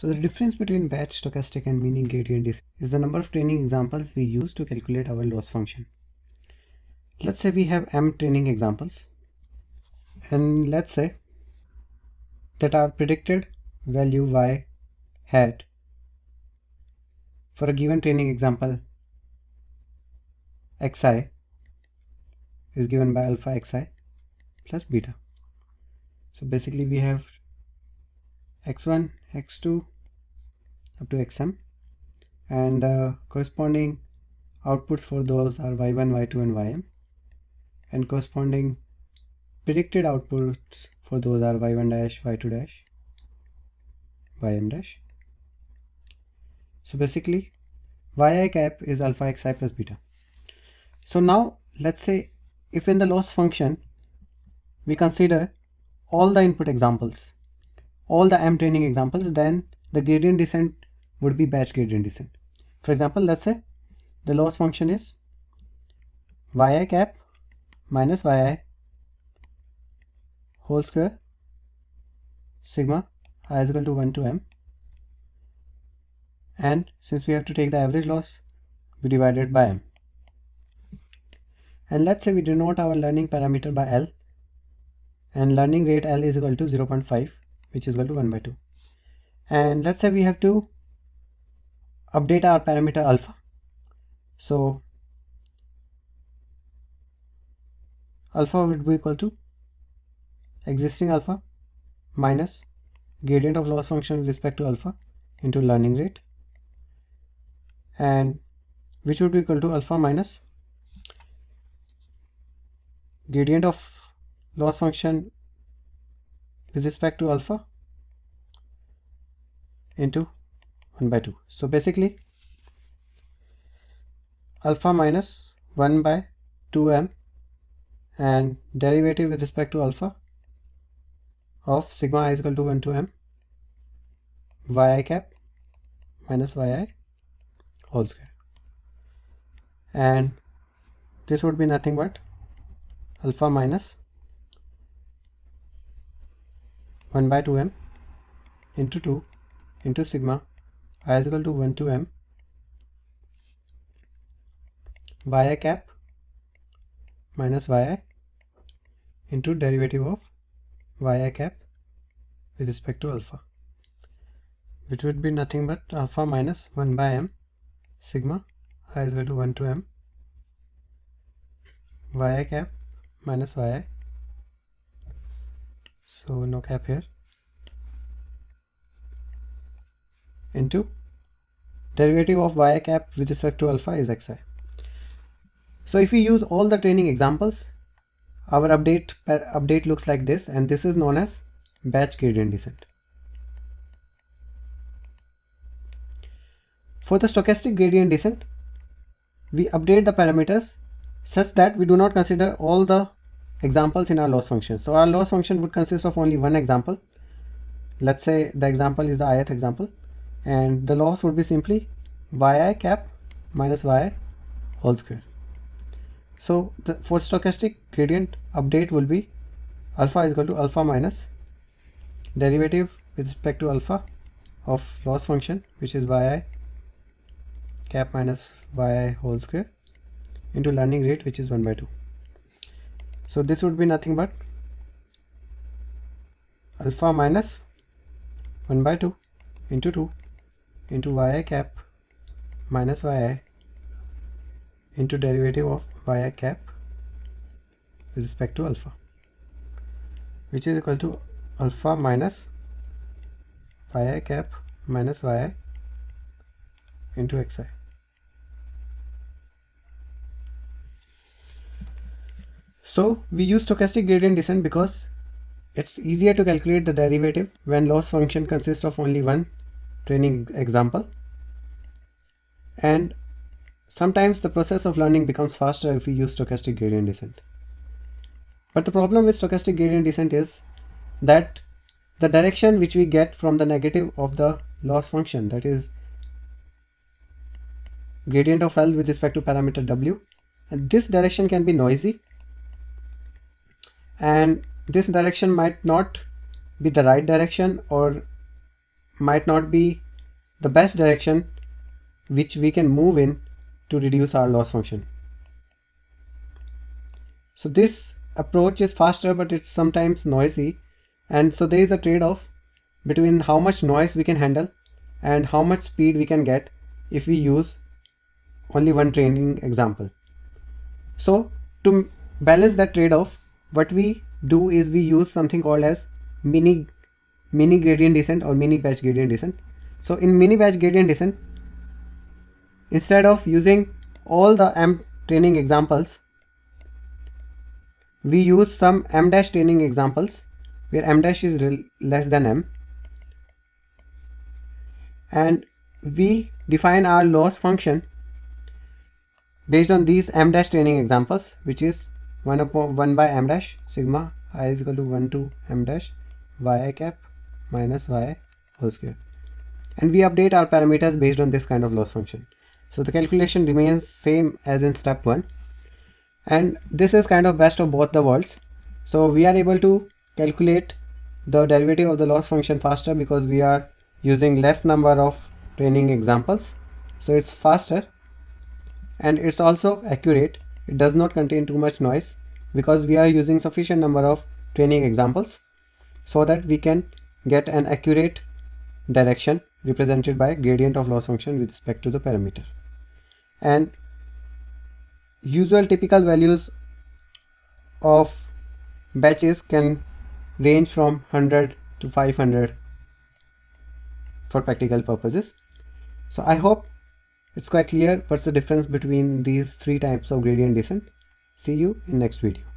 So the difference between batch, stochastic and mean gradient is the number of training examples we use to calculate our loss function. Let's say we have m training examples, and let's say that our predicted value y hat for a given training example xi is given by alpha xi plus beta. So basically we have x1, x2 up to xm, and the corresponding outputs for those are y1, y2 and ym, and corresponding predicted outputs for those are y1 dash, y2 dash, ym dash. So basically yi cap is alpha xi plus beta. So now let's say if in the loss function we consider all the input examples, all the m training examples, then the gradient descent would be batch gradient descent. For example, let's say the loss function is yi cap minus yi whole square sigma I is equal to 1 to m, and since we have to take the average loss, we divide it by m. And let's say we denote our learning parameter by L, and learning rate L is equal to 0.5, which is equal to 1 by 2. And let's say we have to update our parameter alpha. So alpha would be equal to existing alpha minus gradient of loss function with respect to alpha into learning rate, and which would be equal to alpha minus gradient of loss function with respect to alpha into 1 by 2. So basically alpha minus 1 by 2m and derivative with respect to alpha of sigma I is equal to 1 to m yi cap minus yi whole square, and this would be nothing but alpha minus 1 by 2m into 2 into sigma I is equal to 1 to m yi cap minus yi into derivative of yi cap with respect to alpha, which would be nothing but alpha minus 1 by m sigma I is equal to 1 to m yi cap minus yi, so no cap here, into derivative of yi cap with respect to alpha is xi. So if we use all the training examples, our update looks like this, and this is known as batch gradient descent. For the stochastic gradient descent, we update the parameters such that we do not consider all the examples in our loss function. So our loss function would consist of only one example. Let's say the example is the ith example, and the loss would be simply yi cap minus yi whole square. So the for stochastic gradient update will be alpha is equal to alpha minus derivative with respect to alpha of loss function, which is yi cap minus yi whole square, into learning rate, which is 1 by 2. So this would be nothing but alpha minus 1 by 2 into 2 into yi cap minus yi into derivative of yi cap with respect to alpha, which is equal to alpha minus yi cap minus yi into xi. So we use stochastic gradient descent because it's easier to calculate the derivative when loss function consists of only one training example, and sometimes the process of learning becomes faster if we use stochastic gradient descent. But the problem with stochastic gradient descent is that the direction which we get from the negative of the loss function, that is gradient of L with respect to parameter W, and this direction can be noisy, and this direction might not be the right direction or might not be the best direction which we can move in to reduce our loss function. So this approach is faster, but it's sometimes noisy, and so there is a trade-off between how much noise we can handle and how much speed we can get if we use only one training example. So to balance that trade-off, what we do is we use something called as mini gradient descent or mini batch gradient descent. So in mini batch gradient descent, instead of using all the M training examples, we use some M dash training examples where M dash is less than M, and we define our loss function based on these M dash training examples, which is 1 by M dash sigma I is equal to 1 to M dash y cap minus y whole square, and we update our parameters based on this kind of loss function. So the calculation remains same as in step 1, and this is kind of best of both the worlds. So we are able to calculate the derivative of the loss function faster because we are using less number of training examples, so it's faster and it's also accurate. It does not contain too much noise because we are using sufficient number of training examples so that we can get an accurate direction represented by gradient of loss function with respect to the parameter. And usual typical values of batches can range from 100 to 500 for practical purposes. So I hope it's quite clear what's the difference between these three types of gradient descent. See you in next video.